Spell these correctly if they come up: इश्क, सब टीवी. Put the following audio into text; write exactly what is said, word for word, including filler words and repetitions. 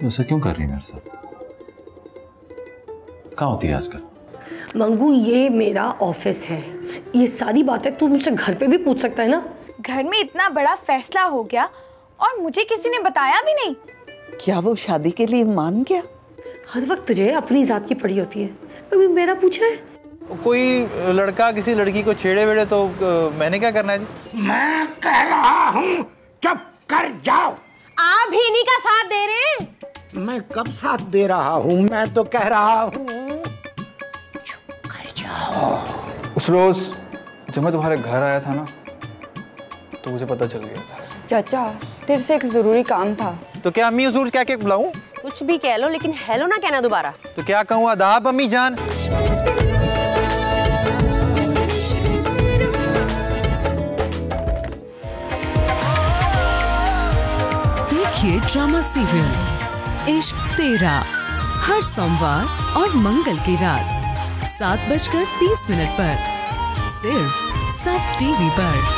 तो ऐसा क्यों कर रही है मेरे साथ? कहाँ होती है आजकल? मंगू, ये मेरा ऑफिस है, ये सारी बातें तू मुझसे घर पे भी पूछ सकता है ना। घर में इतना बड़ा फैसला हो गया और मुझे किसी ने बताया भी नहीं। क्या वो शादी के लिए मान गया? हर वक्त तुझे अपनी जात की पड़ी होती है, कभी मेरा पूछ रहा है। कोई लड़का किसी लड़की को छेड़े वेड़े तो मैंने क्या करना है जी? मैं कह रहा हूँ चुप कर जाओ। आप ही नहीं का साथ दे रहे हैं। मैं कब साथ दे रहा हूँ? मैं तो कह रहा हूँ चुप कर जाओ। उस रोज जब मैं तुम्हारे घर आया था ना तो मुझे पता चल गया था। चाचा, तेरे से एक जरूरी काम था। तो क्या अम्मी हुजूर क्या क्या बुलाऊं? कुछ भी कह लो, लेकिन हेलो ना कहना दोबारा। तो क्या कहूँ? आदाब अम्मी जान। ये ड्रामा सीरियल इश्क तेरा हर सोमवार और मंगल की रात सात बजकर तीस मिनट पर सिर्फ सब टीवी पर।